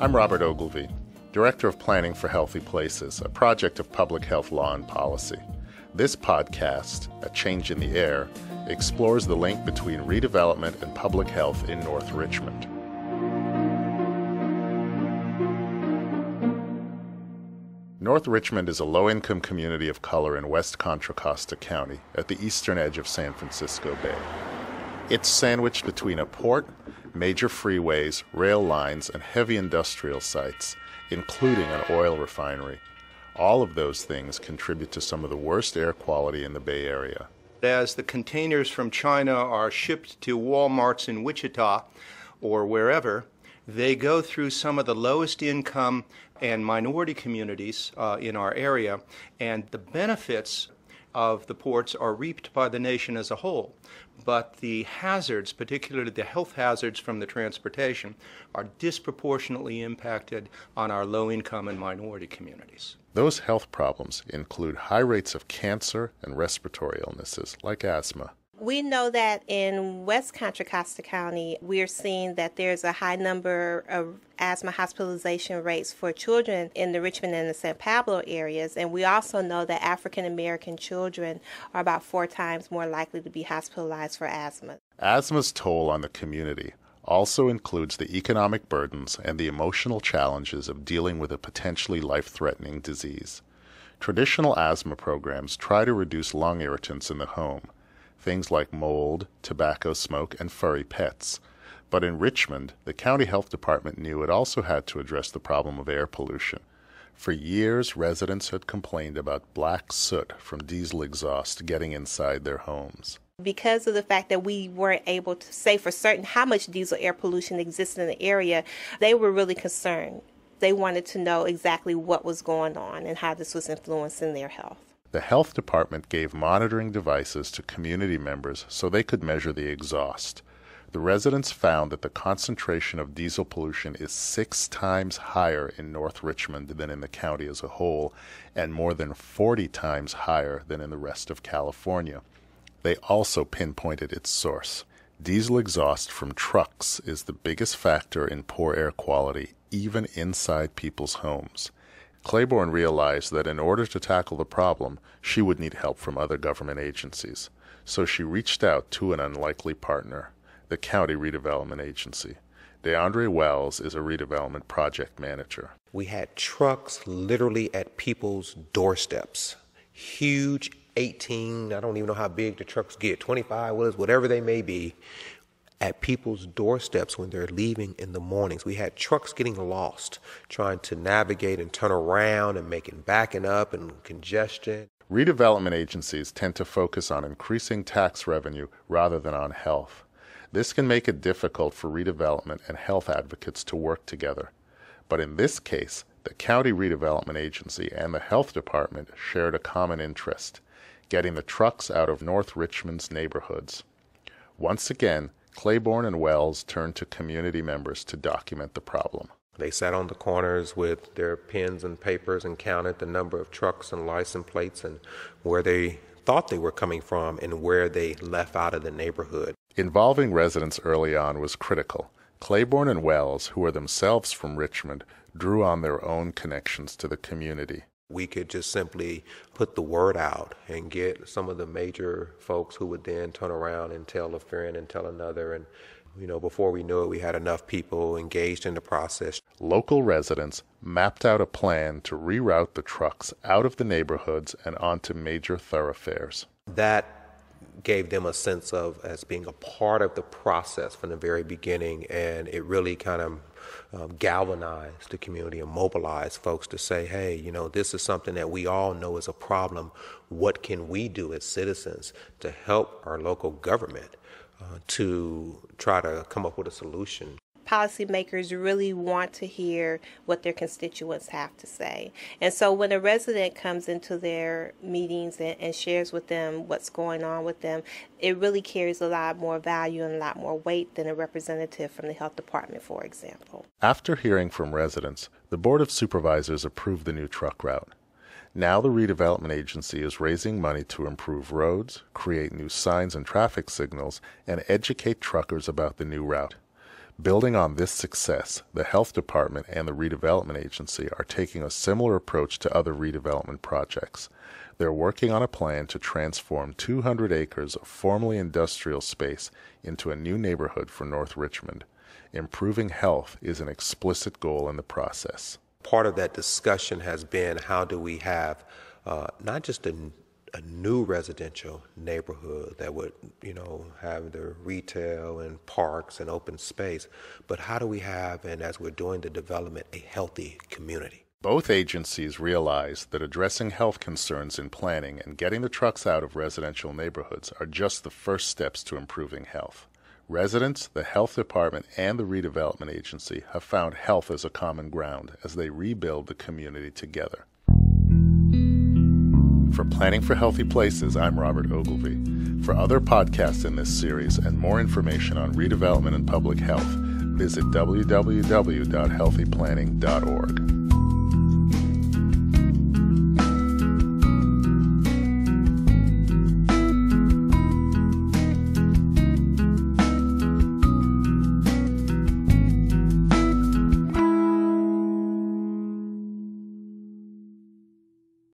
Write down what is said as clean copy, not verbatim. I'm Robert Ogilvie, Director of Planning for Healthy Places, a project of public health law and policy. This podcast, A Change in the Air, explores the link between redevelopment and public health in North Richmond. North Richmond is a low-income community of color in West Contra Costa County, at the eastern edge of San Francisco Bay. It's sandwiched between a port, major freeways, rail lines, and heavy industrial sites, including an oil refinery. All of those things contribute to some of the worst air quality in the Bay Area. As the containers from China are shipped to Walmarts in Wichita or wherever, they go through some of the lowest income and minority communities in our area, and the benefits of the ports are reaped by the nation as a whole. But the hazards, particularly the health hazards from the transportation, are disproportionately impacted on our low-income and minority communities. Those health problems include high rates of cancer and respiratory illnesses like asthma. We know that in West Contra Costa County, we're seeing that there's a high number of asthma hospitalization rates for children in the Richmond and the San Pablo areas. And we also know that African American children are about 4 times more likely to be hospitalized for asthma. Asthma's toll on the community also includes the economic burdens and the emotional challenges of dealing with a potentially life-threatening disease. Traditional asthma programs try to reduce lung irritants in the home, things like mold, tobacco smoke, and furry pets. But in Richmond, the county health department knew it also had to address the problem of air pollution. For years, residents had complained about black soot from diesel exhaust getting inside their homes. Because of the fact that we weren't able to say for certain how much diesel air pollution existed in the area, they were really concerned. They wanted to know exactly what was going on and how this was influencing their health. The health department gave monitoring devices to community members so they could measure the exhaust. The residents found that the concentration of diesel pollution is 6 times higher in North Richmond than in the county as a whole, and more than 40 times higher than in the rest of California. They also pinpointed its source. Diesel exhaust from trucks is the biggest factor in poor air quality, even inside people's homes. Claiborne realized that in order to tackle the problem, she would need help from other government agencies. So she reached out to an unlikely partner, the County Redevelopment Agency. DeAndre Wells is a redevelopment project manager. We had trucks literally at people's doorsteps. Huge 18, I don't even know how big the trucks get, 25 wheelers, whatever they may be, at people's doorsteps when they're leaving in the mornings. We had trucks getting lost, trying to navigate and turn around and making backing up and congestion. Redevelopment agencies tend to focus on increasing tax revenue rather than on health. This can make it difficult for redevelopment and health advocates to work together. But in this case, the County Redevelopment Agency and the Health Department shared a common interest: getting the trucks out of North Richmond's neighborhoods. Once again, Claiborne and Wells turned to community members to document the problem. They sat on the corners with their pens and papers and counted the number of trucks and license plates and where they thought they were coming from and where they left out of the neighborhood. Involving residents early on was critical. Claiborne and Wells, who are themselves from Richmond, drew on their own connections to the community. We could just simply put the word out and get some of the major folks who would then turn around and tell a friend and tell another. And, you know, before we knew it, we had enough people engaged in the process. Local residents mapped out a plan to reroute the trucks out of the neighborhoods and onto major thoroughfares. That gave them a sense of as being a part of the process from the very beginning, and it really kind of galvanized the community and mobilized folks to say, hey, you know, this is something that we all know is a problem. What can we do as citizens to help our local government to try to come up with a solution? Policymakers really want to hear what their constituents have to say. And so when a resident comes into their meetings and shares with them what's going on with them, it really carries a lot more value and a lot more weight than a representative from the health department, for example. After hearing from residents, the Board of Supervisors approved the new truck route. Now the redevelopment agency is raising money to improve roads, create new signs and traffic signals, and educate truckers about the new route. Building on this success, the Health Department and the Redevelopment Agency are taking a similar approach to other redevelopment projects. They're working on a plan to transform 200 acres of formerly industrial space into a new neighborhood for North Richmond. Improving health is an explicit goal in the process. Part of that discussion has been how do we have not just a new residential neighborhood that would, have the retail and parks and open space, but how do we have, and as we're doing the development, a healthy community? Both agencies realize that addressing health concerns in planning and getting the trucks out of residential neighborhoods are just the first steps to improving health. Residents, the Health Department, and the Redevelopment Agency have found health as a common ground as they rebuild the community together. For Planning for Healthy Places, I'm Robert Ogilvie. For other podcasts in this series and more information on redevelopment and public health, visit www.healthyplanning.org.